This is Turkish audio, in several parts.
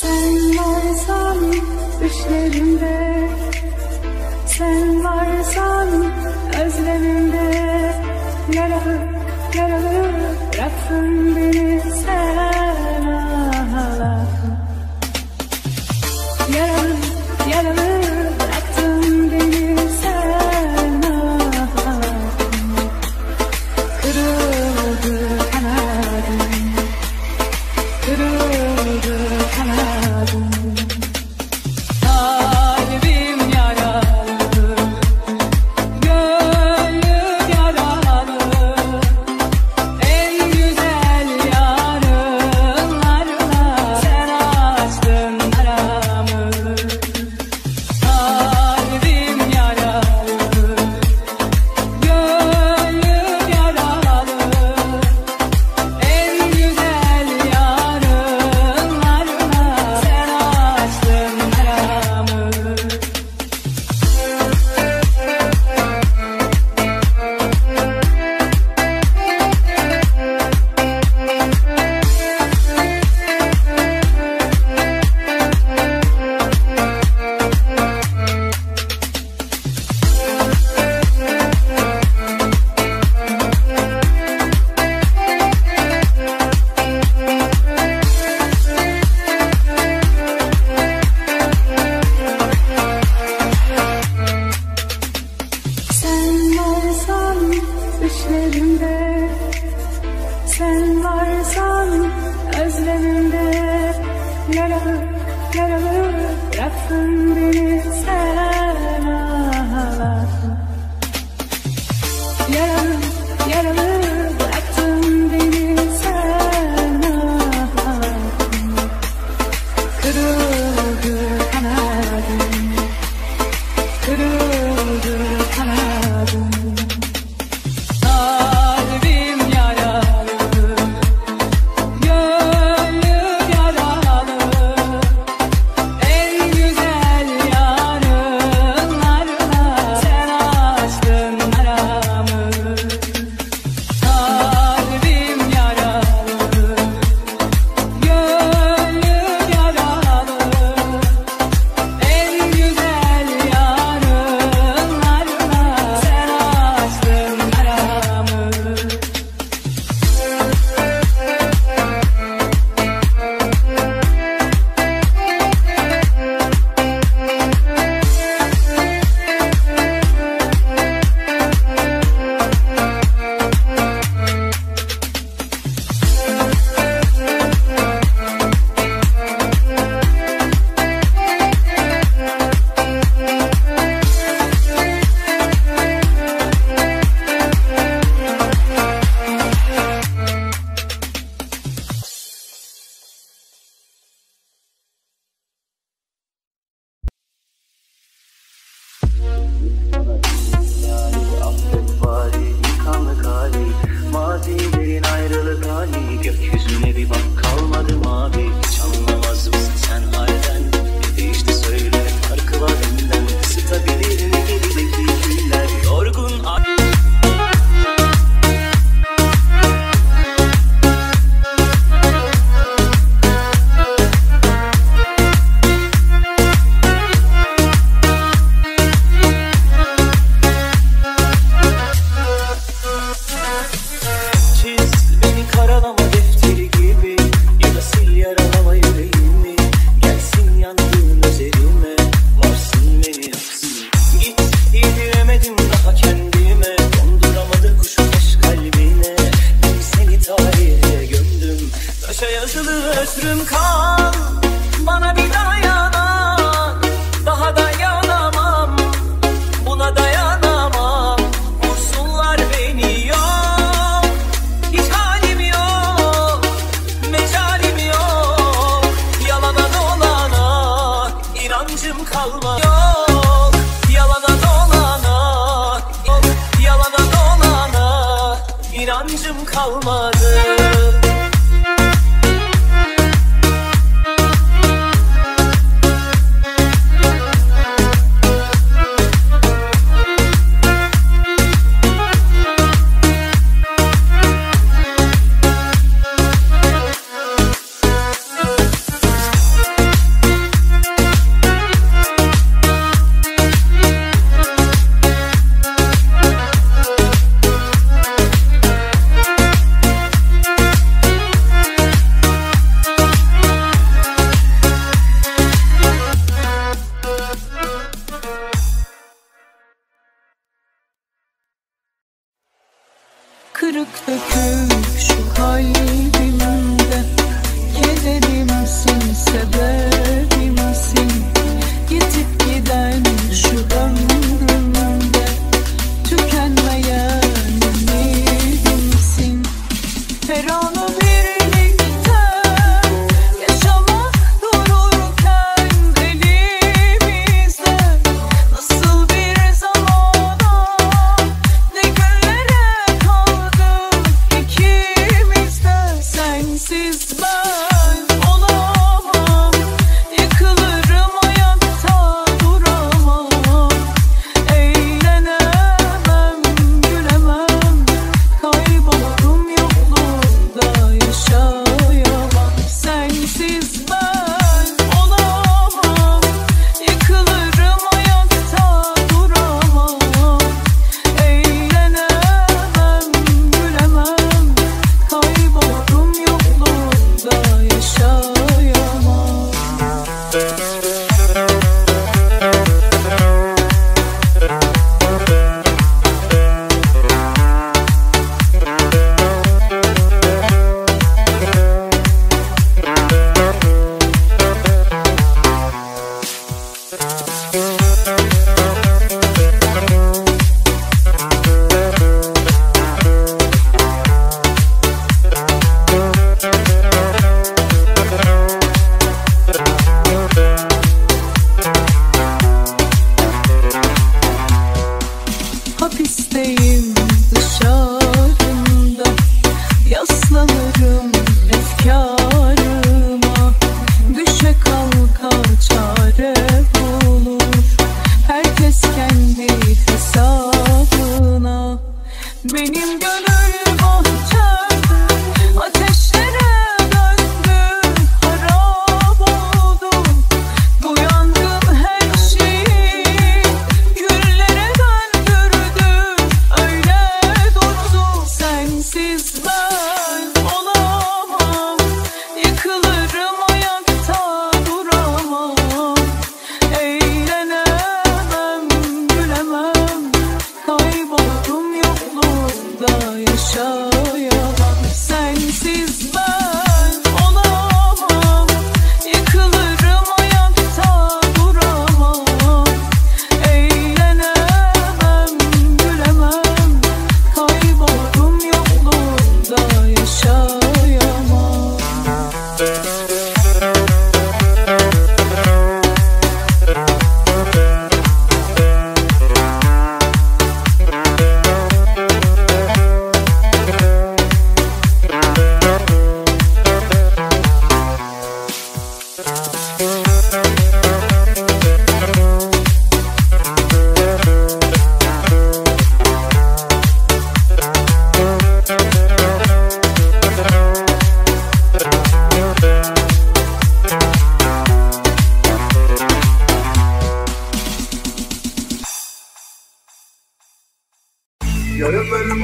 Sen varsan düşlerimde, sen varsan özlemimde, yaralı yaralı bıraktın beni sen ağla. Yaralı yaralı bıraktın beni sen ağla. Kırıldı kanadım, kırıldı kanadım. Düşlerimde, sen varsan özlemimde, yaralı yaralı bıraktın beni sen ağla. Yaralı yaralı bıraktın beni sen ağla. Kırıldı kanadım, kırıldı kanadım. Mazilerin ayrılık hali, gökyüzüne bir bak kalmadı mavi. Hiç anlamaz mısın sen halden? Değişti söyle farkı var benden. Sıtabilir mi gerideki günler? Yorgun ay. Yazılı ömrüm kal, bana bir dayanan, daha dayanamam, buna dayanamam. Vursunlar beni yok, hiç halim yok, mecalim yok, yalana dolana, inancım kalmadı. Yok, yalana dolana, yok, yalana dolana, inancım kalmadı.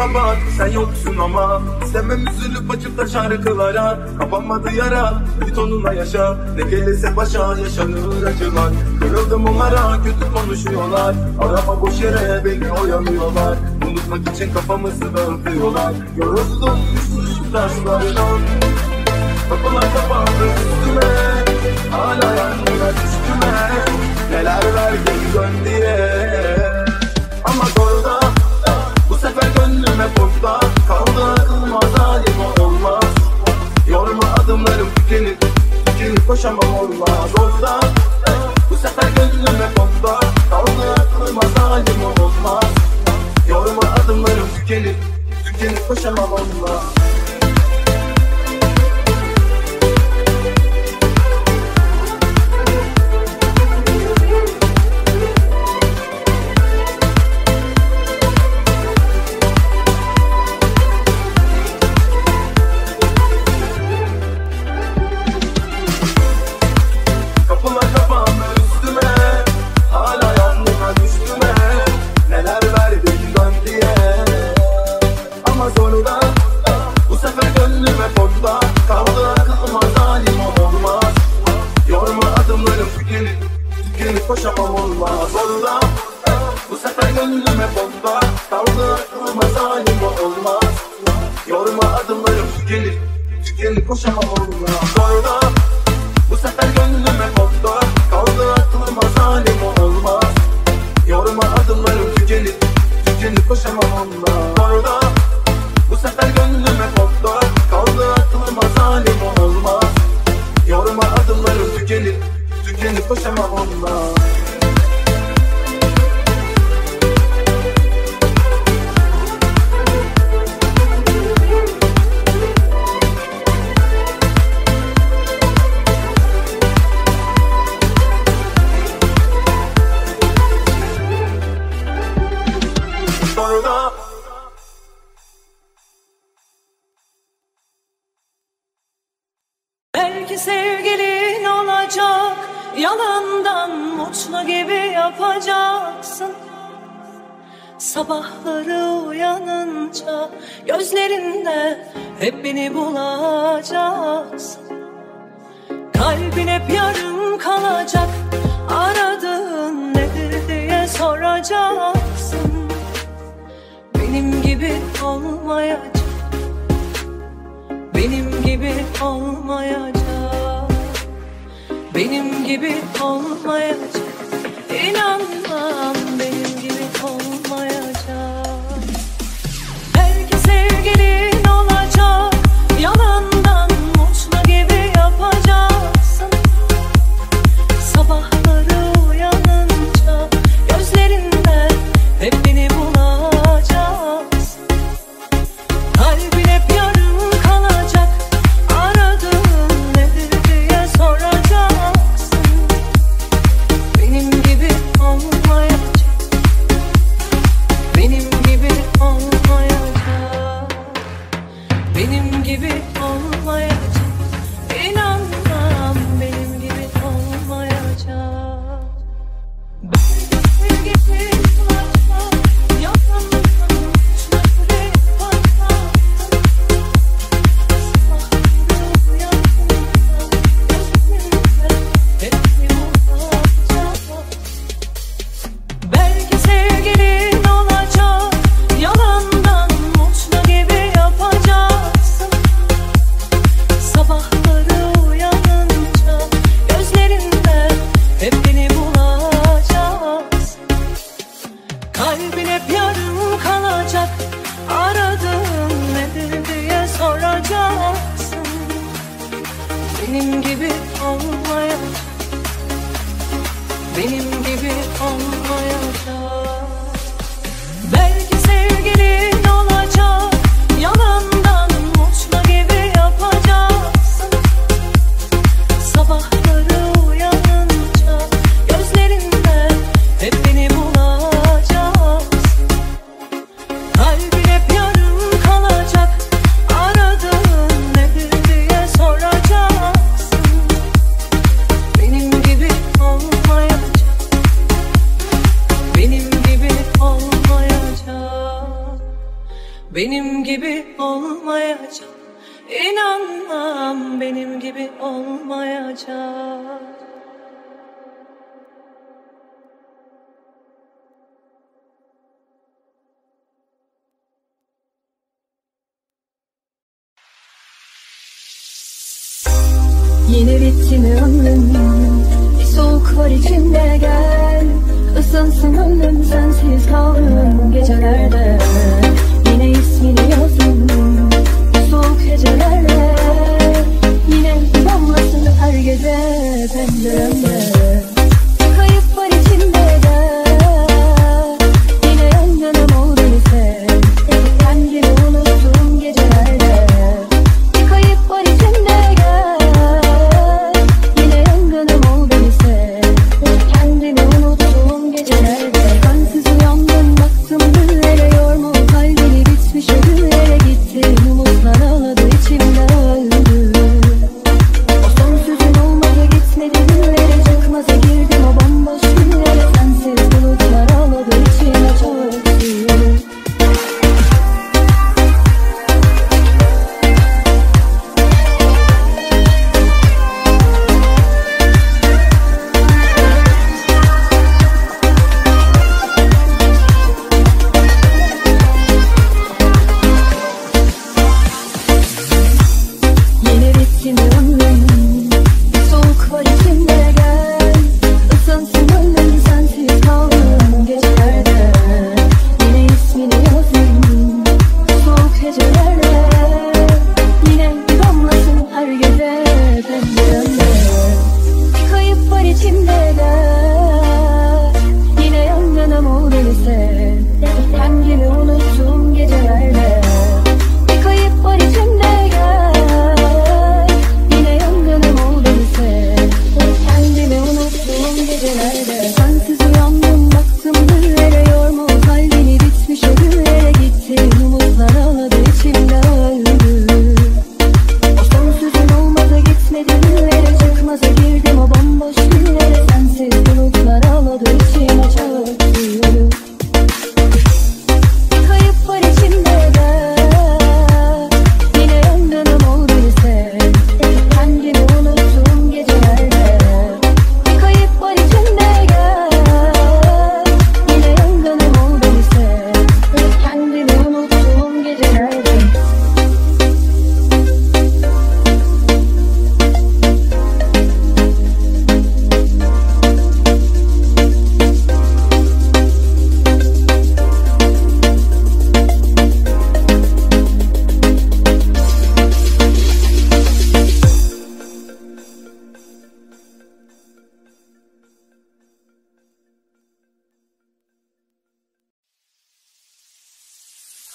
Başıma bak, sen yoksun ama istemem üzülüp açıp da şarkılara. Kapanmadı yara, git onunla yaşa. Ne gelirse başa, yaşanır acılar. Kırıldım onlara, kötü konuşuyorlar. Arama boş yere, beni oyalıyorlar. Unutmak için kafamızı dağıtıyorlar. Yoruldum, üstüş taşlardan. Kapılar kapandı üstüme, hala yanına düştüme. Neler ver geri dön diye. Ama zorda, bu sefer gönlüme kurtlar. Kaldı aklıma dalim olmaz. Yorma adımlarım tükenir, tükenir koşamam olmaz. Zorda, bu sefer gönlüme kurtlar. Kaldı aklıma dalim olmaz. Yorma adımlarım tükenir, tükenir koşamam olmaz. Koşamam olmaz zorla. Bu sefer gönlüme bomba. Kaldı aklıma zalim olmaz. Yorma adımlarım tükenir, tükenir koşamam olmaz zorla. Bu sefer gönlüme bomba. Kaldı aklıma zalim olmaz. Yorma adımlarım tükenir, tükenir koşamam olmaz zorla. Bu sefer gönlüme bomba. Kaldı aklıma zalim olmaz. Yorma adımlarım tükenir, tükenir koşamam olmaz. Belki sevgilin olacak, yalandan mutlu gibi yapacaksın. Sabahları uyanınca gözlerinde hep beni bulacaksın. Kalbin hep yarım kalacak, aradığın nedir diye soracaksın. Benim gibi olmayacak, benim gibi olmayacak, benim gibi olmayacak. İnanmam, benim gibi olmayacak. Belki sevgilin olacak, yalandan mutlu gibi yapacaksın. Sabahları uyanınca gözlerinde hep beni bulacaksın. Kalbin hep yarım. inanmam benim gibi olmayacak. Yine bitti mi ömrüm? Bir soğuk var içimde, gel ısınsın ömrüm, sensiz kaldığım gecelerde. Yine ismini yazdım bu soğuk gecelerle, yine damlasın her gece penceremde. Kayıp var içimde, gel yine yandım ol beni sev, kendimi unuttum gecelerde. Kayıp var içimde, gel yine yandım ol beni sev, kendimi unuttum gecelerde. Sensiz uyandım baktım günlere, yorma kalbini bitmiş ödüllere gitti. Umutlar ağladı içimde öldü, o son sözün olmadı gitmedi günlere. Çıkmaza girdim o bambaşka günlere, sensiz bulutlar ağladı içimde çöktü. Yine bitsin ömrüm, bir soğuk var içimde, gel ısınsın ömrüm, sensiz kaldığım gecelerde. Yine ismini yazdım bu soğuk hecelerle, yine bir damlasın her gece penceremde. Bir kayıp var içimde, gel yine yandım ol beni sev, kendimi unuttum gecelerde. Bir kayıp var içimde, gel yine yangınım ol beni sev, kendimi unuttum gecelerde. Sensiz uyandım baktım dillere, yorma o kalbini bitmiş ödüllere gitti. Umutlar ağladı içimde öldü, o son sözün olmadı gitmedi dillere. Çıkmaza girdim o bomboş günlere, sensiz bulutlar ağladı içime çöktü. Bir kayıp var içimde, gel yine yandım ol beni sev, kendimi unuttum gecelerde. Bir kayıp var içimde, gel yine yandım ol beni sev, kendimi unuttum gecelerde.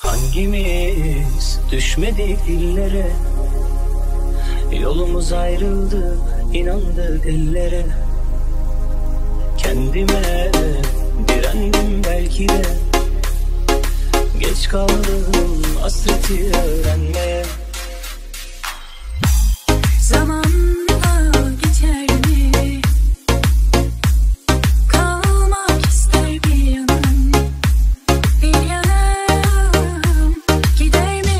Hangimiz düşmedik dillere, yolumuz ayrıldı, inandık ellere. Kendime direndim belki de, geç kaldım hasreti öğrenmeye. Zamanla geçer mi? Kalmak ister bir yanım, bir yanım gider mi?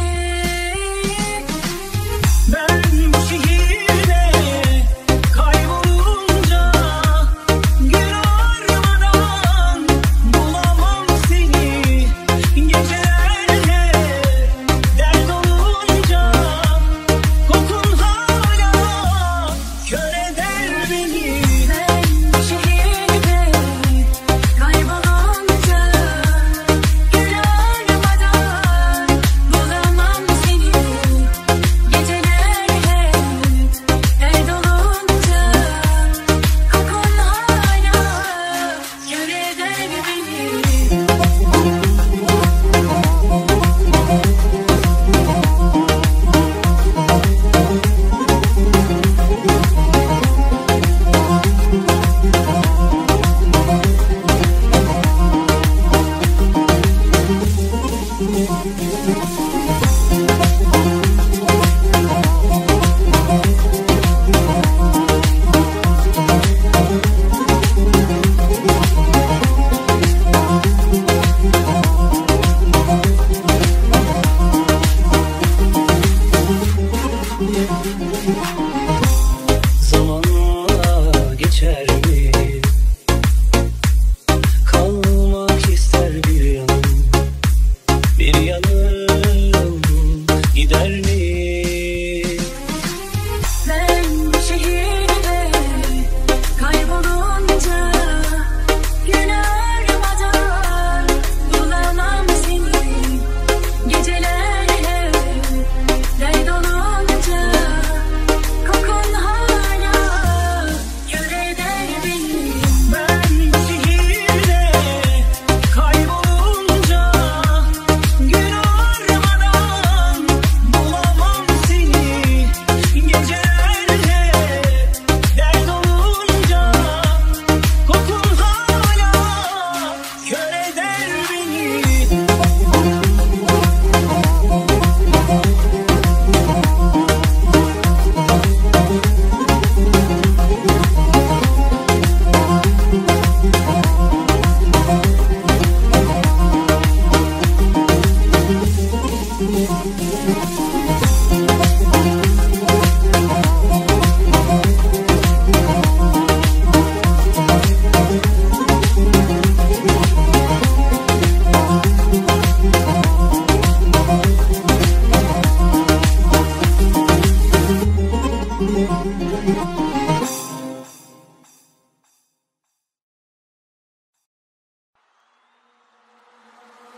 Ben bu şehirde kaybolunca, gün armadan bulamam seni. Gecelerde dert olunca,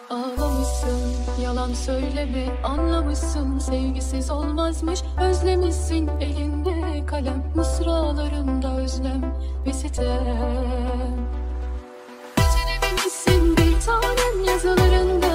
Ağlamışsın, yalan söyleme, anlamışsın sevgisiz olmazmış. Özlemişsin elinde kalem, mısralarında özlem ve sitem. Becerememişsin bir tanem yazılarında.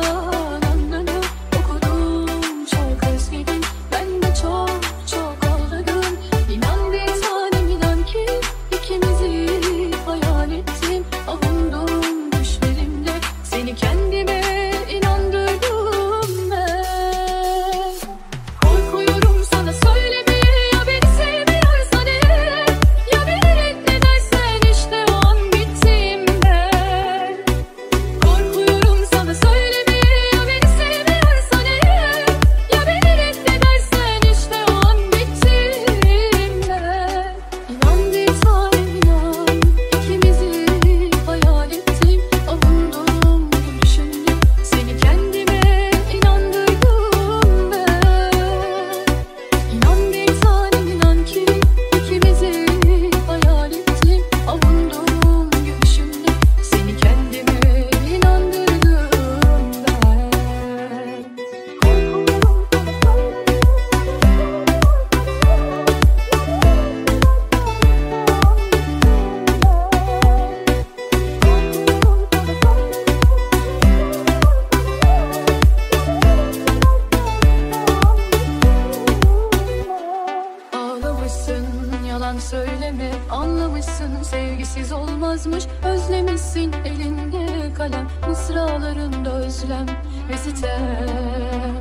Söyleme, anlamışsın sevgisiz olmazmış. Özlemişsin elinde kalem, mısralarında özlem ve sitem.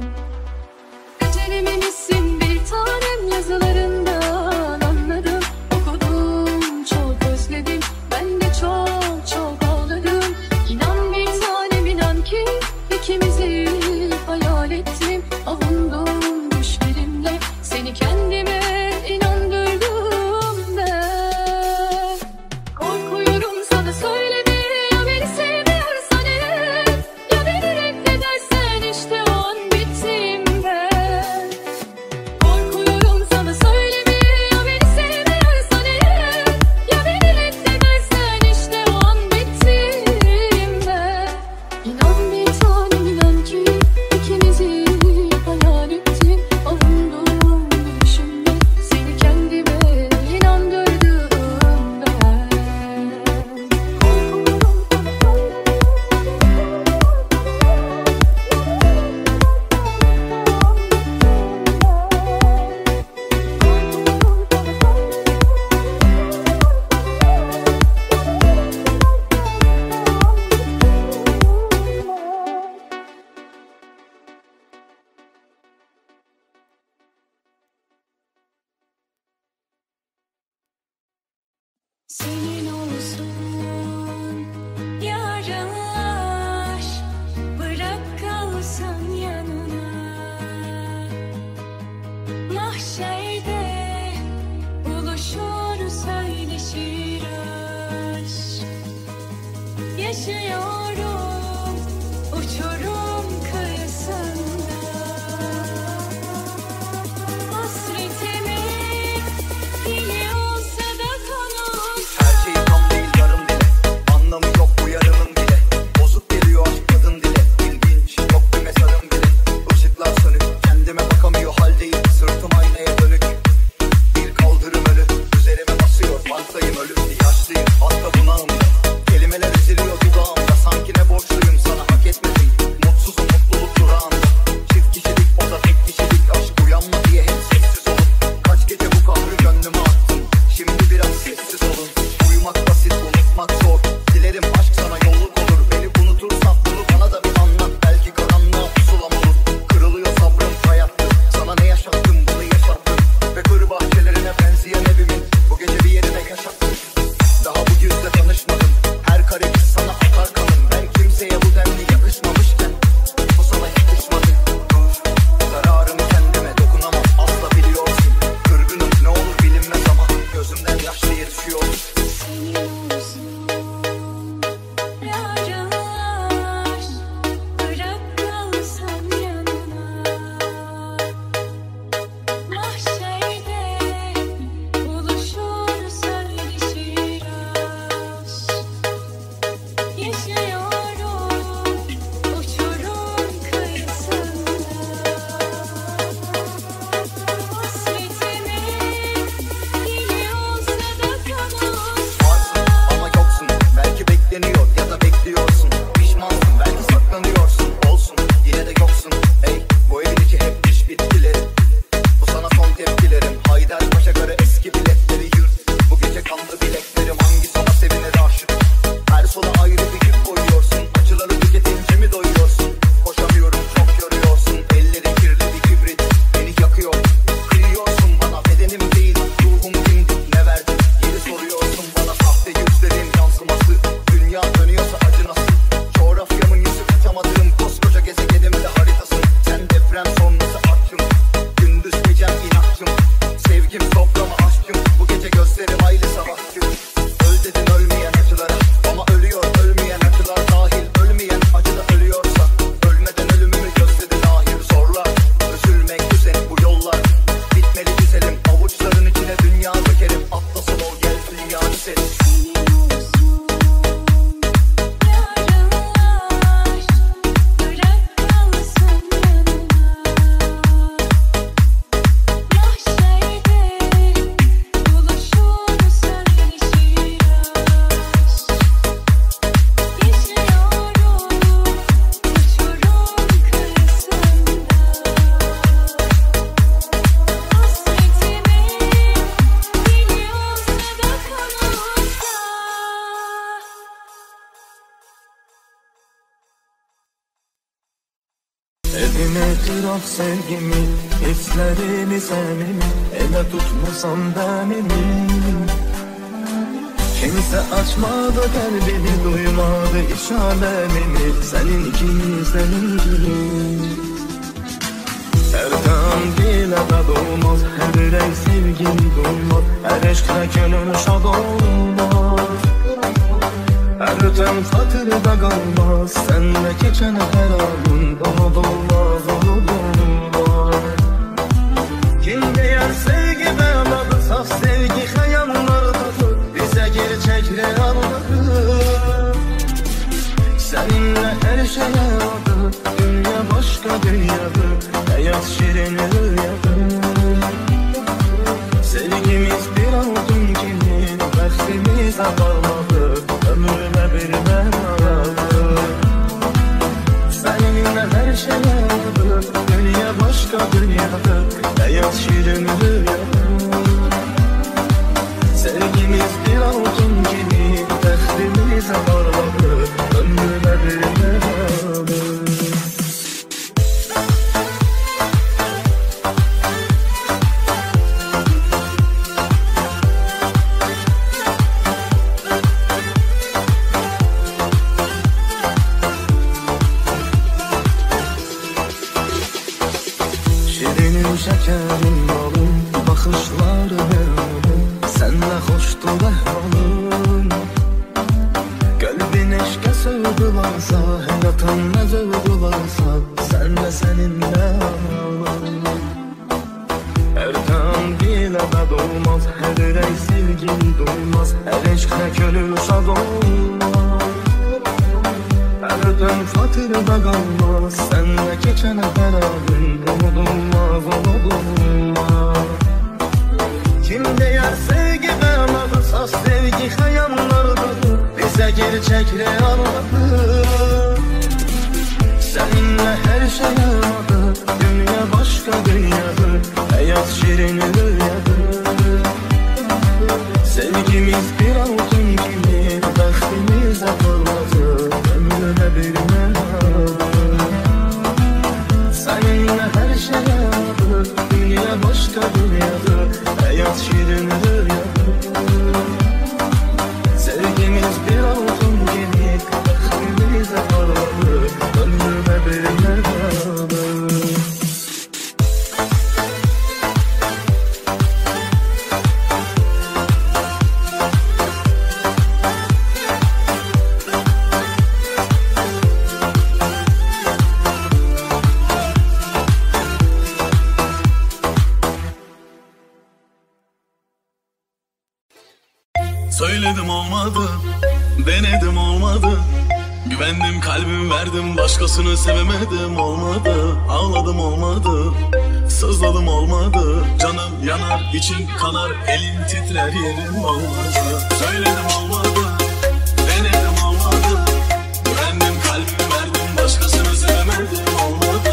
Becerememişsin bir tanem yazılarından, anladım. Okudum, çok özledim, ben de çok çok ağladım. İnan bir tanem, inan ki ikimizi hayal ettim. Avundum düşlerimle seni kendime. Senin olsun yaralar, bırak kalsın yanına. Mahşerde buluşur, söyleşir aşk. Yaşıyorum uçurum kıyısında. Hasretimi dile olsa da konu. Hatta bunağımda kelimeler üzülüyor dudağımda. Sanki ne borçluyum sana, hak etmedim. yok sevgimi, hislerimi samimi, ele tutmasam demimi. Kimse açmadı kalbimi, duymadı iç alemimi, senin ikimizden gibi. Erkan dile dad olmaz, her yürek sevgili duymaz, her eşkle gönül şad olmaz. Erkan hatırda kalmaz, senle geçen her anın daha dolmaz, olur olmaz. Kim diyen sevgi beğenmedi, saf sevgi hayallardadır, bize gerçek realdadır. Seninle her şeye adı, dünya başka dünyadır, hayat şirin rüyadır. Sevgimiz bir odun gibi, vaktimiz azalmadı, ömrüme bir ben aradı. Seninle her şeye adı, dünya başka dünyadır, hayat şirin rüyadır. Sevgimiz bir odun gibi, vaktimiz azalmadı, ömrüme bir ben aradı. Şekerim balım, bakışları benim, senle hoştu behvalım. Kalbin eşke sövdülarsa, hayatın ne zövdülarsa, senle seninle alalım. Erkan bile de dolmaz, her yürek sevgili duymaz, her eşkle gönül şad olmaz. Erkan hatırda kalmaz, senle geçen her anın unutulmaz, unutulmaz. Kim diyen sevgi beğenmedi, saf sevgi hayallardadır, bize gerçek realdadır. Seninle her şeye adı, dünya başka dünyadır, hayat şirin rüyadır. Sevgimiz bir altın gibi, vaktimiz atılmadı, ömrüne bir meradır. Seninle her şeye adı, dünya başka dünyadır, hayat şirin rüyadır. Sevgimiz bir altın gibi, vaktimiz atılmadı, ömrüne bir meradır. Söyledim olmadı, denedim olmadı, güvendim kalbim verdim, başkasını sevemedim olmadı. Ağladım olmadı, sızladım olmadı, canım yanar içim kanar, elim titrer yerim olmadı. Söyledim olmadı, denedim olmadı, güvendim kalbim verdim, başkasını sevemedim olmadı.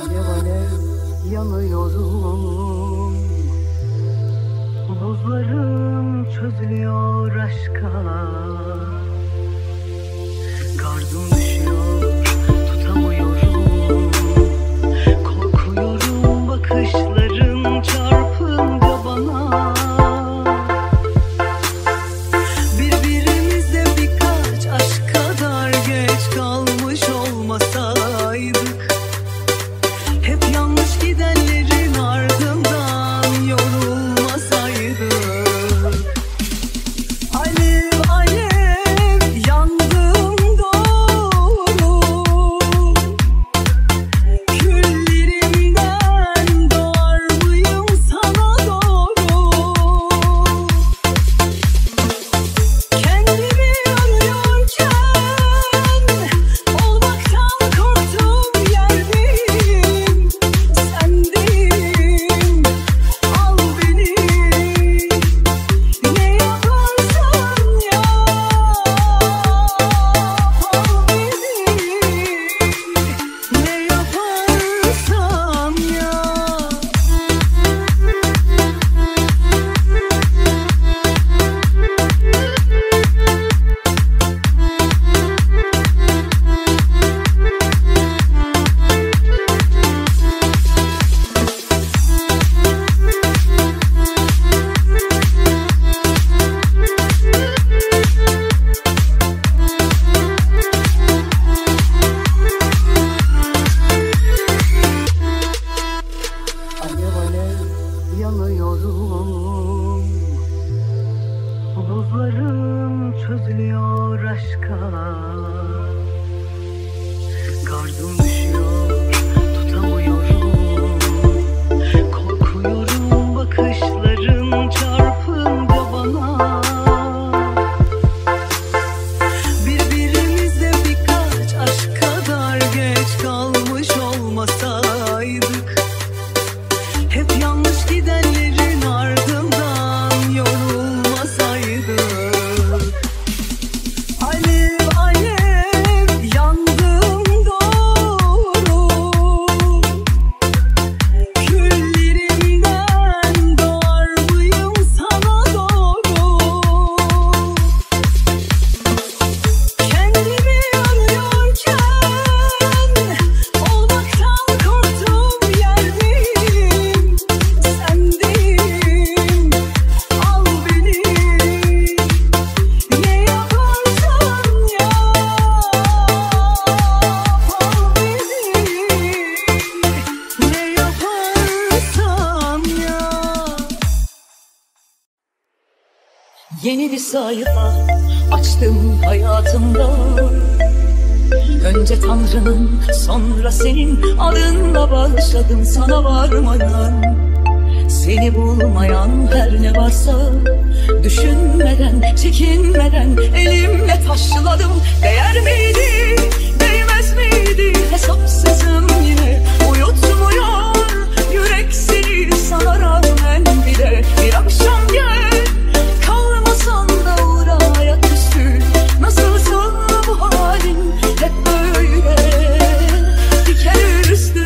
Alev alev yanıyorum, buzlarım çözülüyor aşka. Kardım düşüyor, tutamıyorum, korkuyorum, bakışların çarpınca bana. Birbirimize birkaç aşk kadar geç kalmış olmasaydık, gidenlerin ardından yorulmasaydı. Alev alev yandım doğru, küllerimden doğar mıyım sana doğru? Kendimi arıyorken olmaktan korktum, yerdeyim. Yanıyorum, buzlarım çözülüyor aşka. Kardım düşüyor, tutamıyorum, korkuyorum, bakışların çarpınca bana. Birbirimize birkaç aşk kadar geç kalmış olmasaydık, hep yanlış gidenlerin ardından yorulmasaydı. Alev alev yandım doğru, küllerimden doğar mıyım sana doğru? Kendimi arıyorken olmaktan korktum, yerdeyim. Sendeyim, al beni, ne yaparsan yap, al beni, ne yaparsan yap. Yeni bir sayfa açtım hayatımda. Önce Tanrı'nın, sonra senin adınla başladım sana varmadan. Seni bulmayan her ne varsa, düşünmeden, çekinmeden elimle taşladım. Değer miydi, değmez miydi, hesapsızım yine. Uyutmuyor yürek seni, sana rağmen bile. Bir akşam gel, kalmasan da uğra ayaküstü. Nasılsa bu halin hep böyle, diker üstü.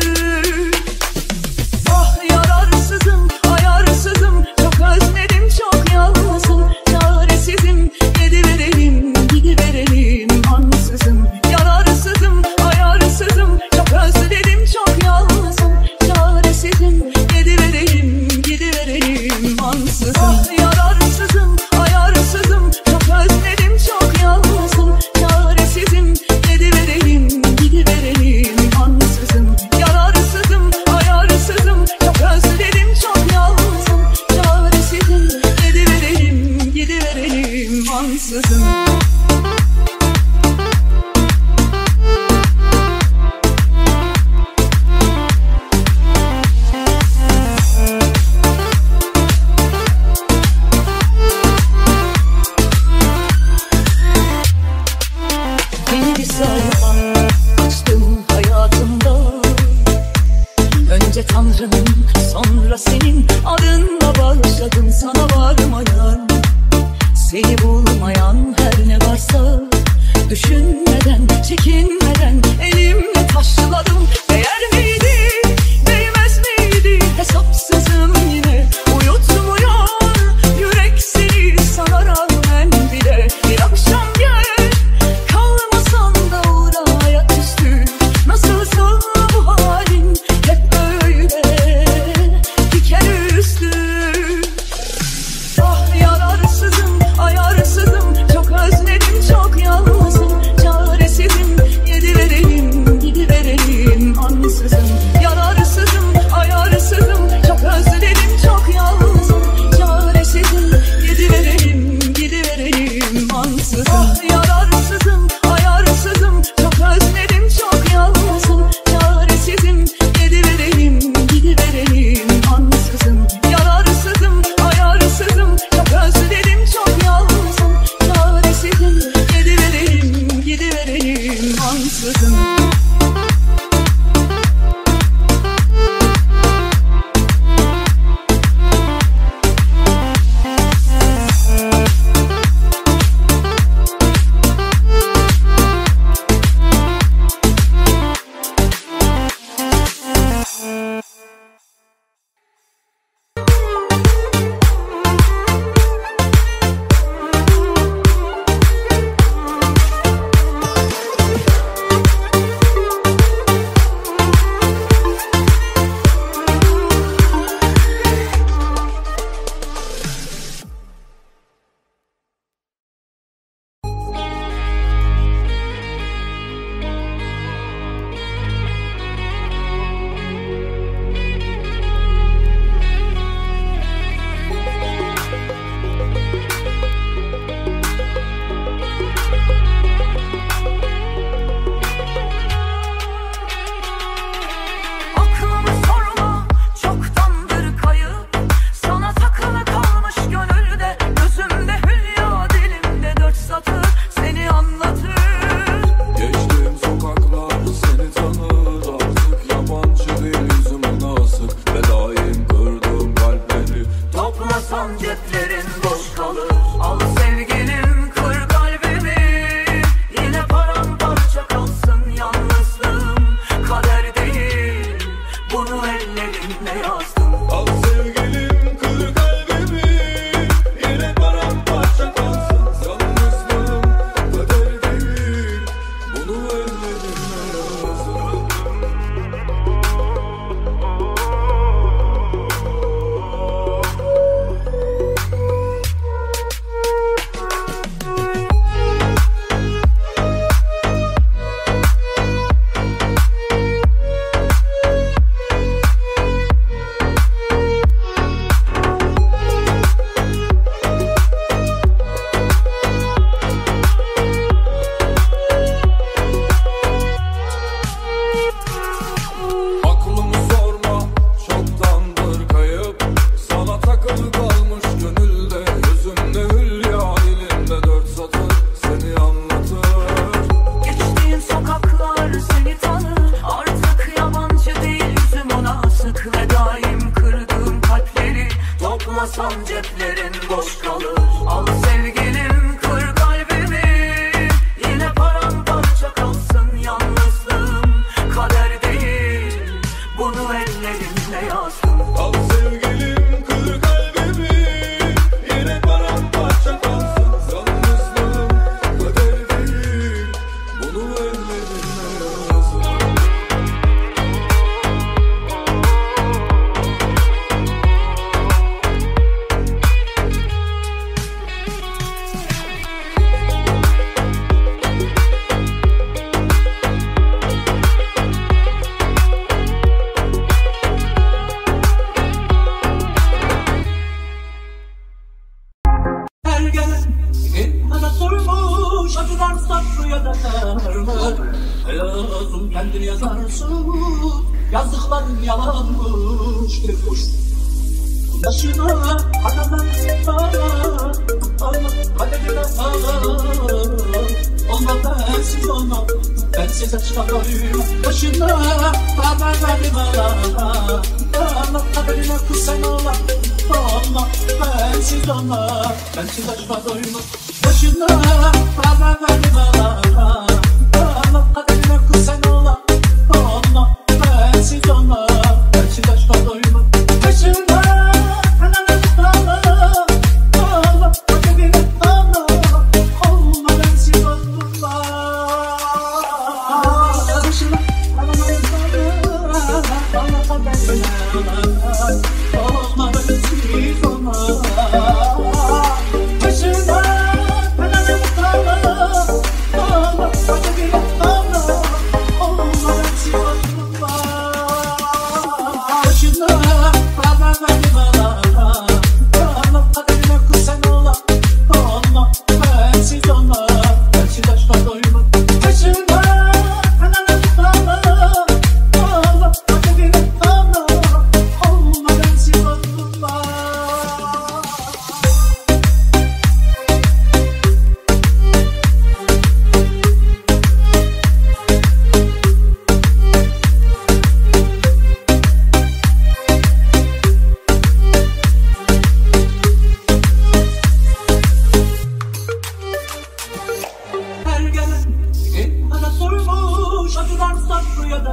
Ah yararsızım, ayarsızım, çok özledim, çok yalnızım, çaresizim, gidiverelim, gidiverelim, ansızım. Yararsızım, ayarsızım, çok özledim, çok yalnızım, çaresizim, gidiverelim, gidiverelim, ansızım. Ah yararsızım, ayarsızım, çok özledim, çok yalnızım, çaresizim, gidiverelim, gidiverelim, ansızım. Yararsızım, ayarsızım, çok özledim, çok yalnızım, çaresizim, gidiverelim, gidiverelim, ansızım. Yeni bir sayfa açtım hayatımda. Önce Tanrı'nın, sonra senin adınla başladım sana varmayan. Seni bulmayan her ne varsa, düşünmeden, çekinmeden elimle taşladım. Değer miydi, başladım.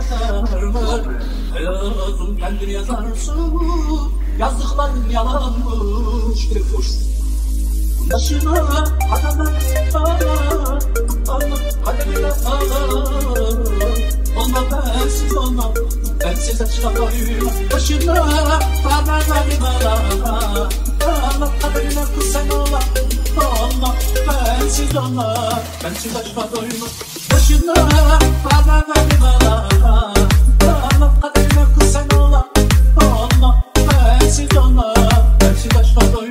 yeter mi? Yazım kendini yazarsın mı? Yazdıkların yalanmış bir kuş. Yaşına hatalar yarar, kaderine ağlar. Olmam bensiz, olmam bensiz açılamayım. Yaşına hatalarım ağlar, kaderine kız sen ola. Olmam bensiz, olmam bensiz açılamayım. Yaşına hatalarım ağlar, kaderine kız sen ola. Olmam bensiz, olmam bensiz açılamayım.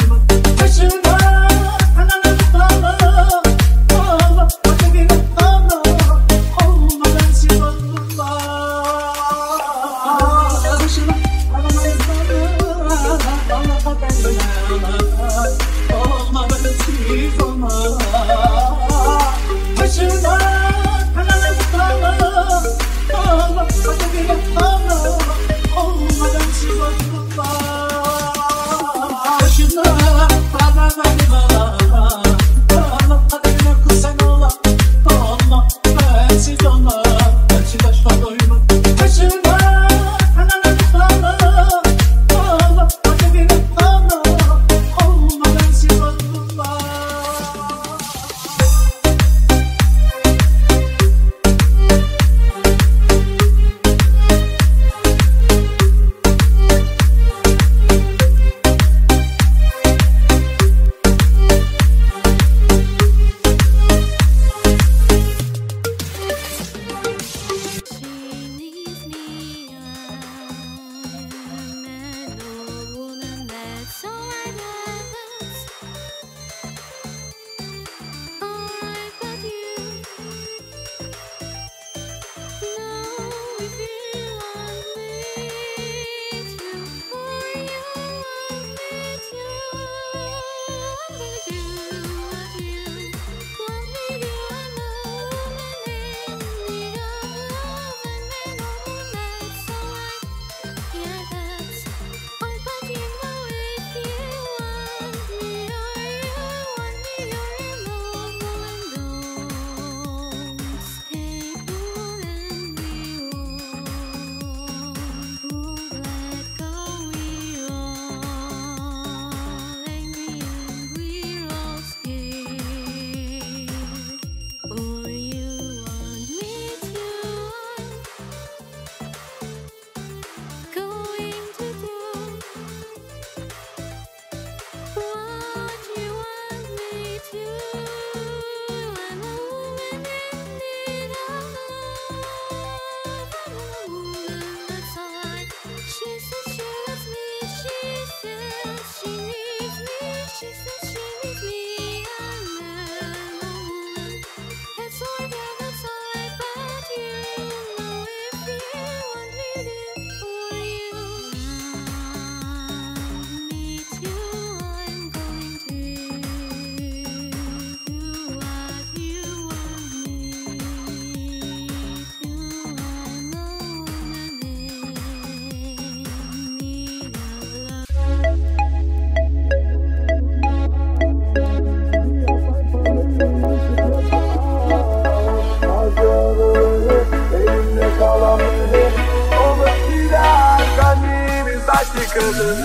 Kızım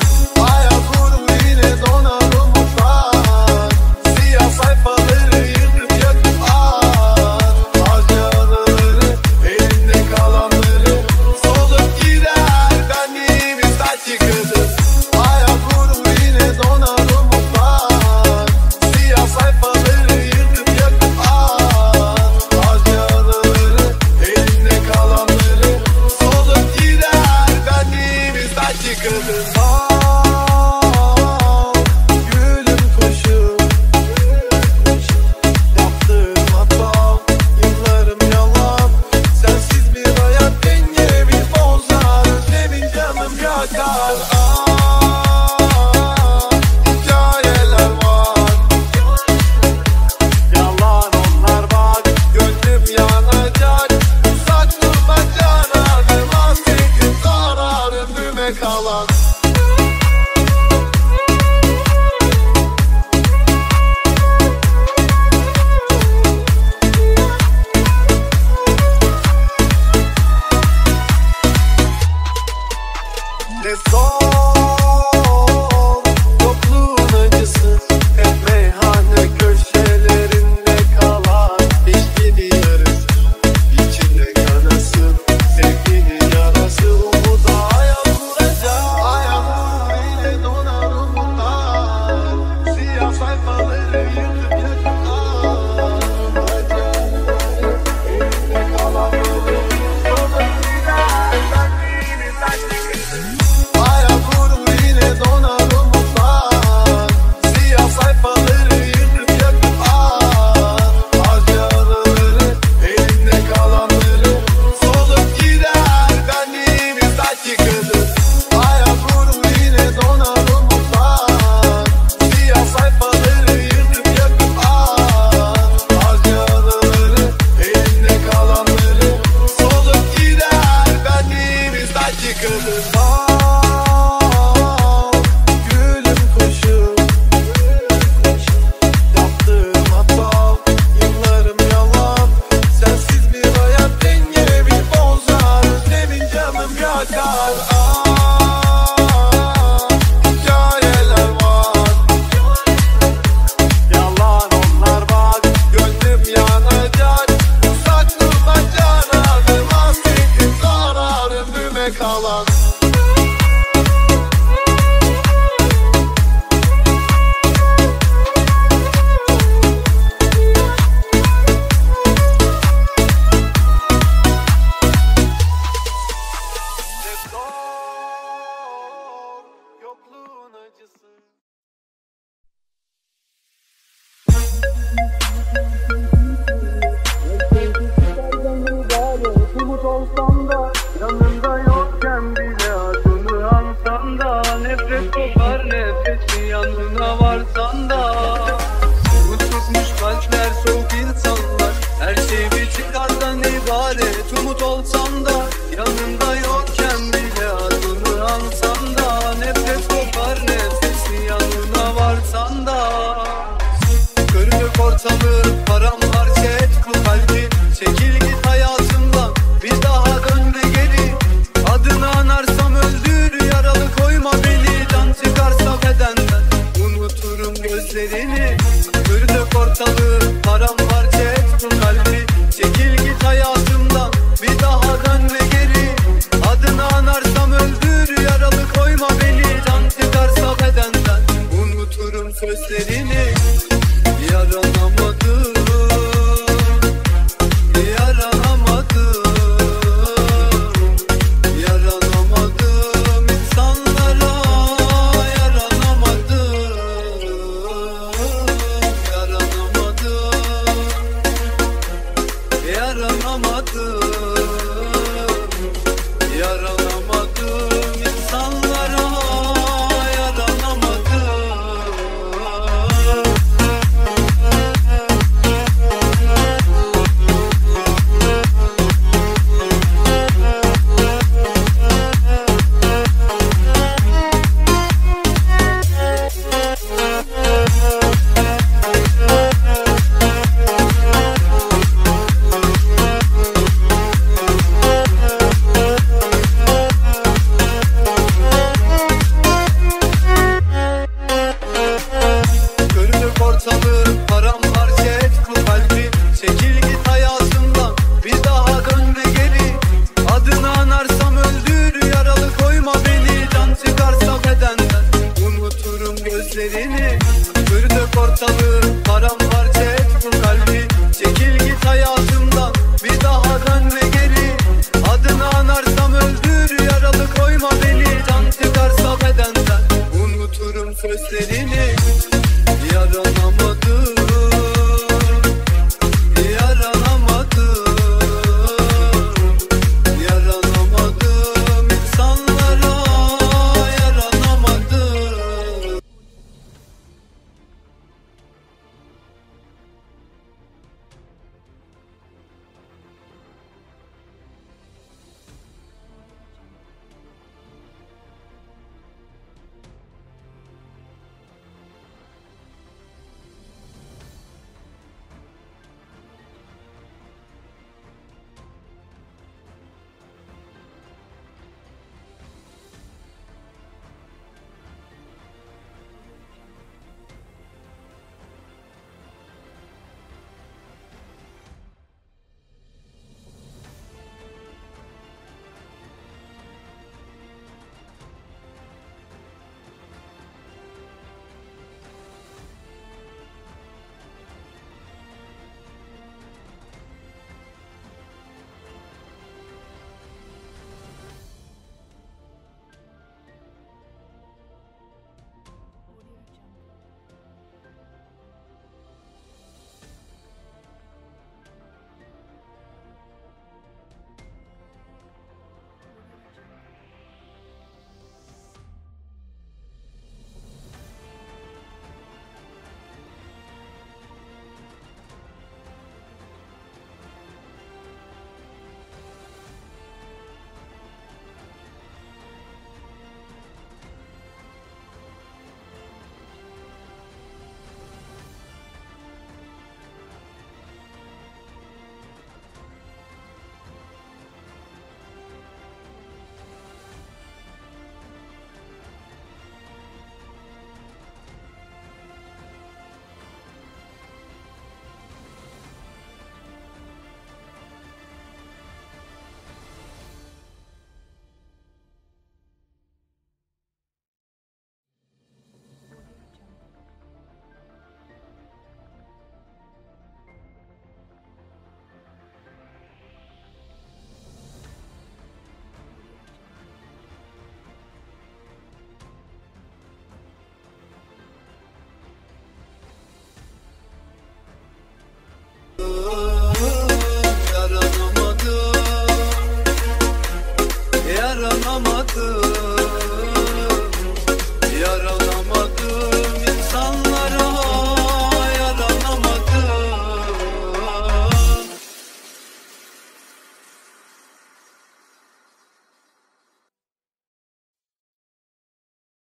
Altyazı